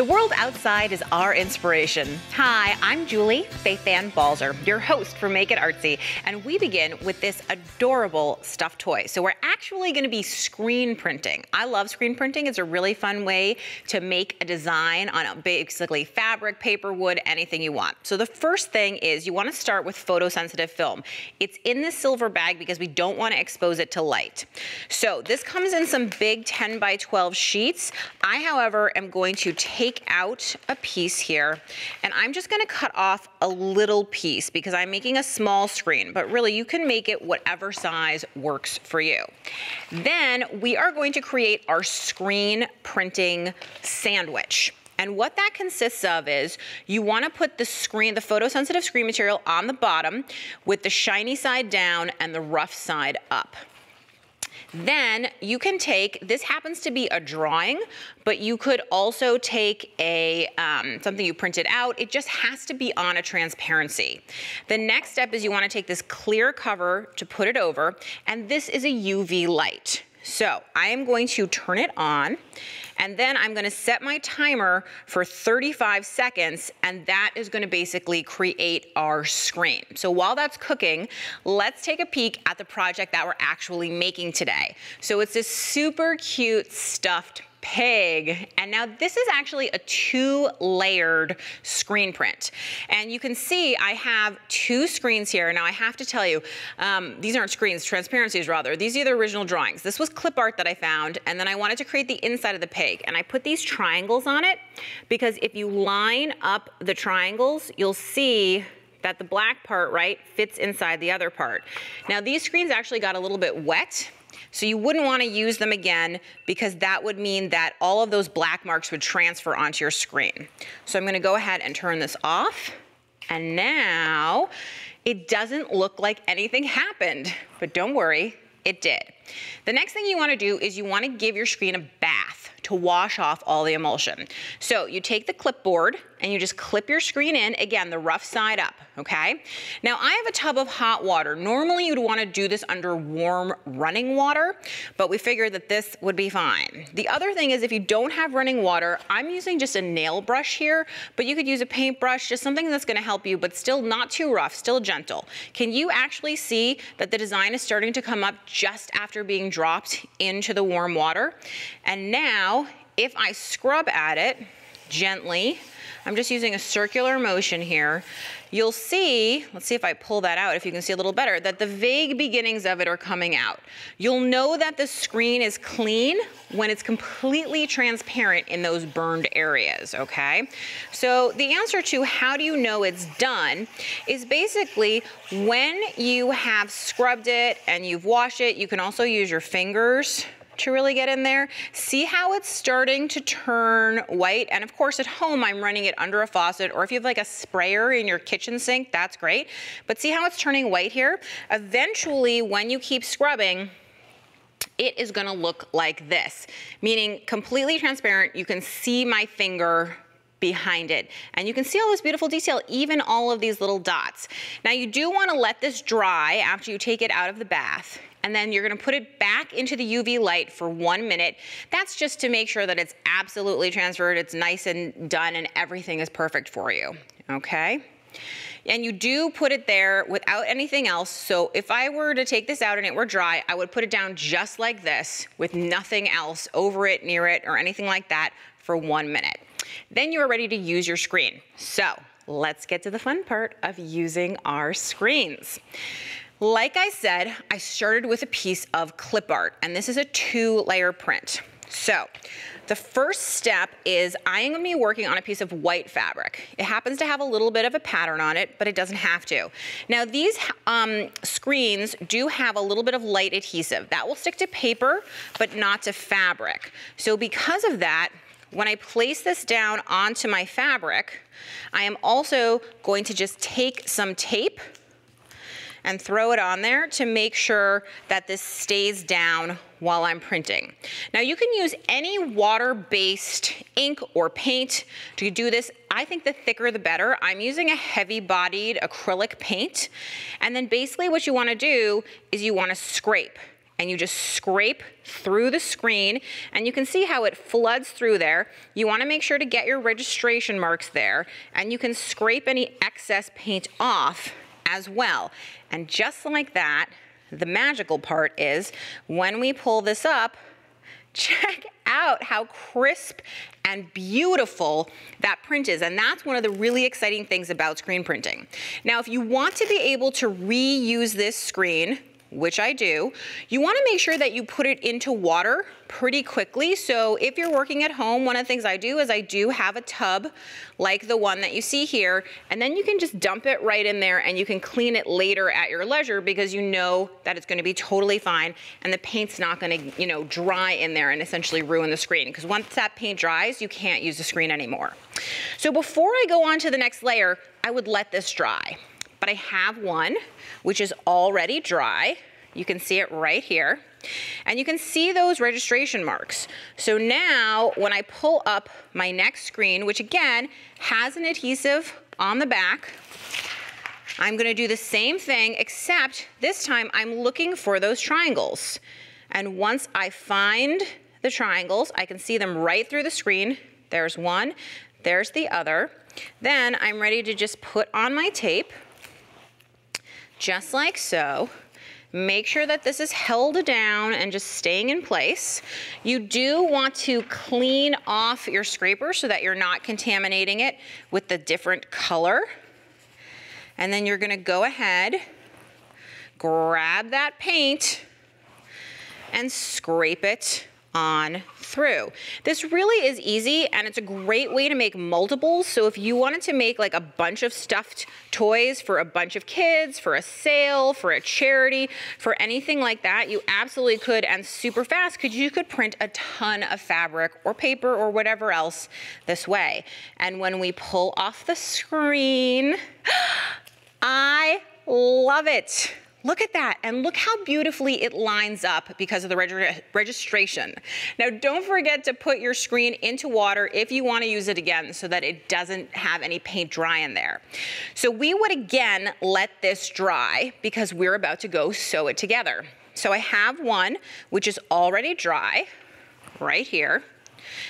The world outside is our inspiration. Hi, I'm Julie Fei Fan Balzer, your host for Make It Artsy, and we begin with this adorable stuffed toy. So we're actually gonna be screen printing. I love screen printing. It's a really fun way to make a design on basically fabric, paper, wood, anything you want. So the first thing is you wanna start with photosensitive film. It's in this silver bag because we don't wanna expose it to light. So this comes in some big 10 by 12 sheets. I, however, am going to take out a piece here, and I'm just gonna cut off a little piece because I'm making a small screen, but really you can make it whatever size works for you. Then we are going to create our screen printing sandwich. And what that consists of is you wanna put the screen, the photosensitive screen material on the bottom with the shiny side down and the rough side up. Then you can take, this happens to be a drawing, but you could also take a something you printed out. It just has to be on a transparency. The next step is you want to take this clear cover to put it over, and this is a UV light. So I am going to turn it on, and then I'm going to set my timer for 35 seconds, and that is going to basically create our screen. So while that's cooking, let's take a peek at the project that we're actually making today. So it's this super cute stuffed pig, and now this is actually a two-layered screen print, and you can see I have two screens here. Now I have to tell you, these aren't screens, transparencies rather. These are the original drawings. This was clip art that I found, and then I wanted to create the inside of the pig, and I put these triangles on it because if you line up the triangles, you'll see that the black part, right, fits inside the other part. Now these screens actually got a little bit wet, so you wouldn't want to use them again because that would mean that all of those black marks would transfer onto your screen. So I'm going to go ahead and turn this off. And now it doesn't look like anything happened, but don't worry, it did. The next thing you want to do is you want to give your screen a bath to wash off all the emulsion. So you take the clipboard and you just clip your screen in, again, the rough side up, okay? Now I have a tub of hot water. Normally you'd want to do this under warm running water, but we figured that this would be fine. The other thing is if you don't have running water, I'm using just a nail brush here, but you could use a paintbrush, just something that's going to help you, but still not too rough, still gentle. Can you actually see that the design is starting to come up just after being dropped into the warm water? And now if I scrub at it gently, I'm just using a circular motion here, you'll see, let's see if I pull that out, if you can see a little better, that the vague beginnings of it are coming out. You'll know that the screen is clean when it's completely transparent in those burned areas, okay? So the answer to how do you know it's done is basically when you have scrubbed it and you've washed it, you can also use your fingers to really get in there. See how it's starting to turn white? And of course at home I'm running it under a faucet, or if you have like a sprayer in your kitchen sink, that's great. But see how it's turning white here? Eventually when you keep scrubbing, it is gonna look like this, meaning completely transparent. You can see my finger behind it. And you can see all this beautiful detail, even all of these little dots. Now you do wanna let this dry after you take it out of the bath, and then you're gonna put it back into the UV light for 1 minute. That's just to make sure that it's absolutely transferred, it's nice and done, and everything is perfect for you, okay? And you do put it there without anything else. So if I were to take this out and it were dry, I would put it down just like this with nothing else over it, near it, or anything like that for 1 minute. Then you are ready to use your screen. So let's get to the fun part of using our screens. Like I said, I started with a piece of clip art, and this is a two-layer print. So the first step is I am gonna be working on a piece of white fabric. It happens to have a little bit of a pattern on it, but it doesn't have to. Now these screens do have a little bit of light adhesive. That will stick to paper, but not to fabric. So because of that, when I place this down onto my fabric, I am also going to just take some tape and throw it on there to make sure that this stays down while I'm printing. Now you can use any water-based ink or paint to do this. I think the thicker the better. I'm using a heavy-bodied acrylic paint. And then basically what you wanna do is you wanna scrape. and you just scrape through the screen, and you can see how it floods through there. You want to make sure to get your registration marks there, and you can scrape any excess paint off as well. And just like that, the magical part is when we pull this up, check out how crisp and beautiful that print is. And that's one of the really exciting things about screen printing. Now, if you want to be able to reuse this screen, which I do, you want to make sure that you put it into water pretty quickly. So if you're working at home, one of the things I do is I do have a tub like the one that you see here, and then you can just dump it right in there and you can clean it later at your leisure because you know that it's going to be totally fine and the paint's not going to, dry in there and essentially ruin the screen, because once that paint dries, you can't use the screen anymore. So before I go on to the next layer, I would let this dry. But I have one which is already dry. You can see it right here. And you can see those registration marks. So now when I pull up my next screen, which again has an adhesive on the back, I'm gonna do the same thing, except this time I'm looking for those triangles. And once I find the triangles, I can see them right through the screen. There's one, there's the other. Then I'm ready to just put on my tape, just like so. Make sure that this is held down and just staying in place. You do want to clean off your scraper so that you're not contaminating it with the different color. And then you're gonna go ahead, grab that paint, and scrape it on through. This really is easy, and it's a great way to make multiples. So if you wanted to make like a bunch of stuffed toys for a bunch of kids, for a sale, for a charity, for anything like that, you absolutely could, and super fast, because you could print a ton of fabric or paper or whatever else this way. And when we pull off the screen, I love it. Look at that, and look how beautifully it lines up because of the registration. Now, don't forget to put your screen into water if you want to use it again so that it doesn't have any paint dry in there. So we would again let this dry because we're about to go sew it together. So I have one which is already dry right here,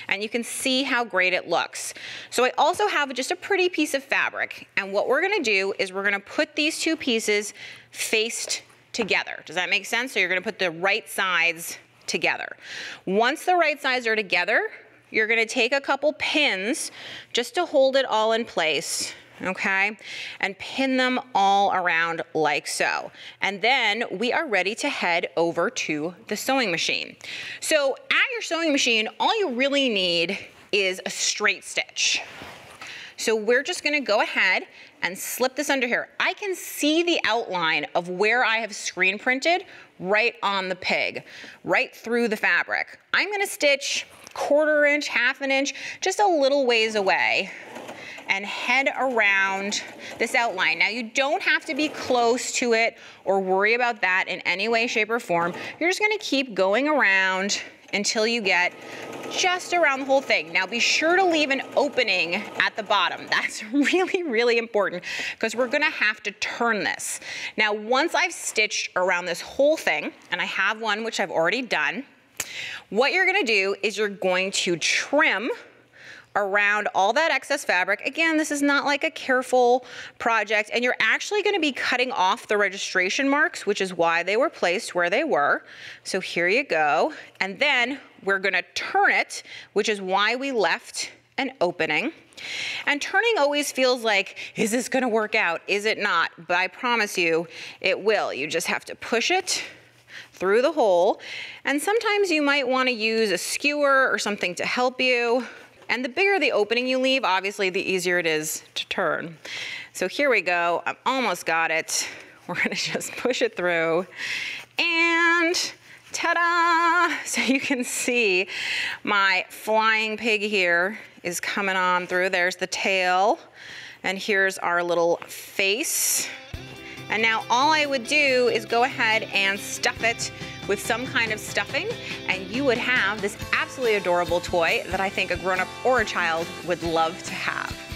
and you can see how great it looks. So I also have just a pretty piece of fabric, and what we're gonna do is we're gonna put these two pieces faced together. Does that make sense? So you're gonna put the right sides together. Once the right sides are together, you're gonna take a couple pins just to hold it all in place, okay? And pin them all around like so. And then we are ready to head over to the sewing machine. So at your sewing machine, all you really need is a straight stitch. So we're just gonna go ahead and slip this under here. I can see the outline of where I have screen printed right on the pig, right through the fabric. I'm gonna stitch 1/4 inch, 1/2 inch, just a little ways away, and head around this outline. Now, you don't have to be close to it or worry about that in any way, shape, or form. You're just gonna keep going around until you get just around the whole thing. Now, be sure to leave an opening at the bottom. That's really, really important because we're gonna have to turn this. Now, once I've stitched around this whole thing, and I have one which I've already done, what you're gonna do is you're going to trim around all that excess fabric. Again, this is not like a careful project, and you're actually gonna be cutting off the registration marks, which is why they were placed where they were. So here you go. And then we're gonna turn it, which is why we left an opening. And turning always feels like, is this gonna work out? Is it not? But I promise you, it will. You just have to push it through the hole. And sometimes you might wanna use a skewer or something to help you. And the bigger the opening you leave, obviously, the easier it is to turn. So here we go. I've almost got it. We're gonna just push it through. And ta-da! So you can see my flying pig here is coming on through. There's the tail. And here's our little face. And now all I would do is go ahead and stuff it with some kind of stuffing, and you would have this absolutely adorable toy that I think a grown-up or a child would love to have.